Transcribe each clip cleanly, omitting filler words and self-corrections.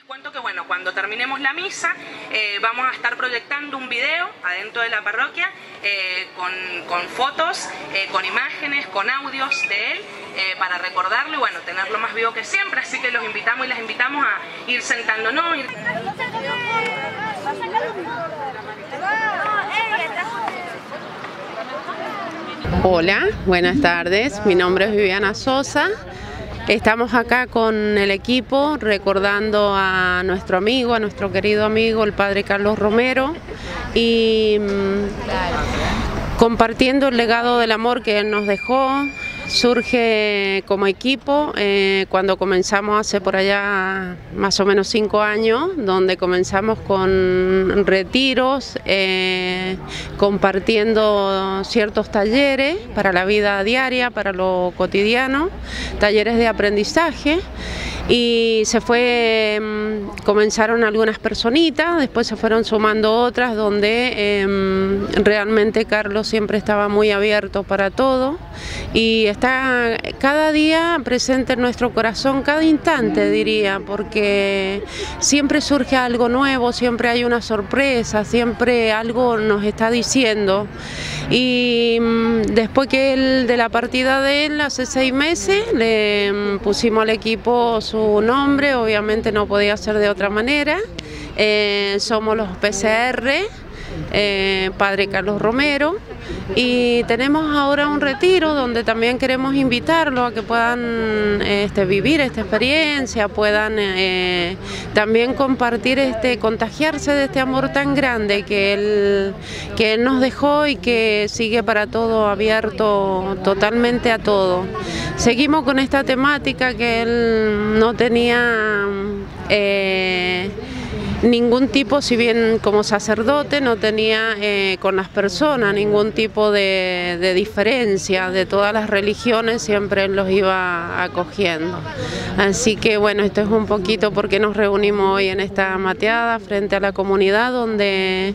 Les cuento que bueno, cuando terminemos la misa vamos a estar proyectando un video adentro de la parroquia con fotos, con imágenes, con audios de él para recordarlo y bueno, tenerlo más vivo que siempre, así que los invitamos y las invitamos a ir sentándonos. Hola, buenas tardes, mi nombre es Viviana Sosa. Estamos acá con el equipo recordando a nuestro amigo, a nuestro querido amigo, el padre Carlos Romero, y compartiendo el legado del amor que él nos dejó. Surge como equipo cuando comenzamos hace por allá más o menos 5 años, donde comenzamos con retiros, compartiendo ciertos talleres para la vida diaria, para lo cotidiano, talleres de aprendizaje, y se fue, comenzaron algunas personitas, después se fueron sumando otras, donde realmente Carlos siempre estaba muy abierto para todo y está cada día presente en nuestro corazón, cada instante diría, porque siempre surge algo nuevo, siempre hay una sorpresa, siempre algo nos está diciendo. Y después que él, de la partida de él hace 6 meses, le pusimos al equipo su nombre, obviamente no podía ser de otra manera. Somos los PCR, padre Carlos Romero, y tenemos ahora un retiro donde también queremos invitarlos a que puedan vivir esta experiencia, puedan también compartir, contagiarse de este amor tan grande que él nos dejó y que sigue para todo, abierto totalmente a todo. Seguimos con esta temática que él no tenía ningún tipo, si bien como sacerdote no tenía con las personas ningún tipo de diferencia, de todas las religiones siempre los iba acogiendo. Así que bueno, esto es un poquito porque nos reunimos hoy en esta mateada frente a la comunidad, donde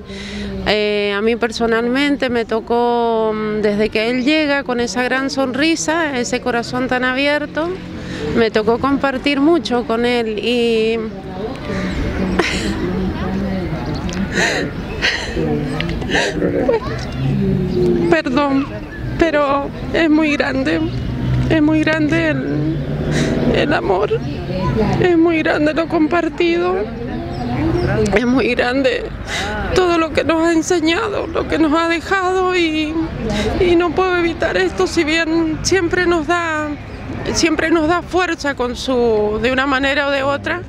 a mí personalmente me tocó desde que él llega con esa gran sonrisa, ese corazón tan abierto, me tocó compartir mucho con él y perdón, pero es muy grande el amor, es muy grande lo compartido, es muy grande todo lo que nos ha enseñado, lo que nos ha dejado, y no puedo evitar esto, si bien siempre nos da fuerza con su, de una manera o de otra,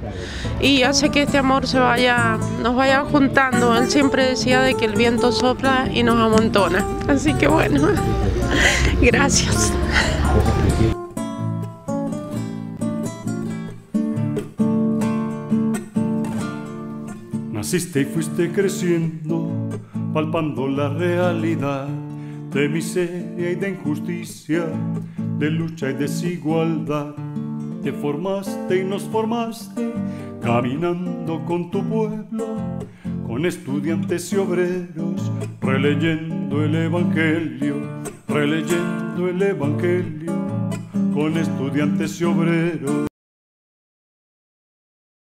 y hace que este amor nos vaya juntando. Él siempre decía de que el viento sopla y nos amontona, así que bueno, gracias. Naciste y fuiste creciendo, palpando la realidad de miseria y de injusticia, de lucha y desigualdad. Te formaste y nos formaste, caminando con tu pueblo, con estudiantes y obreros, releyendo el Evangelio, con estudiantes y obreros.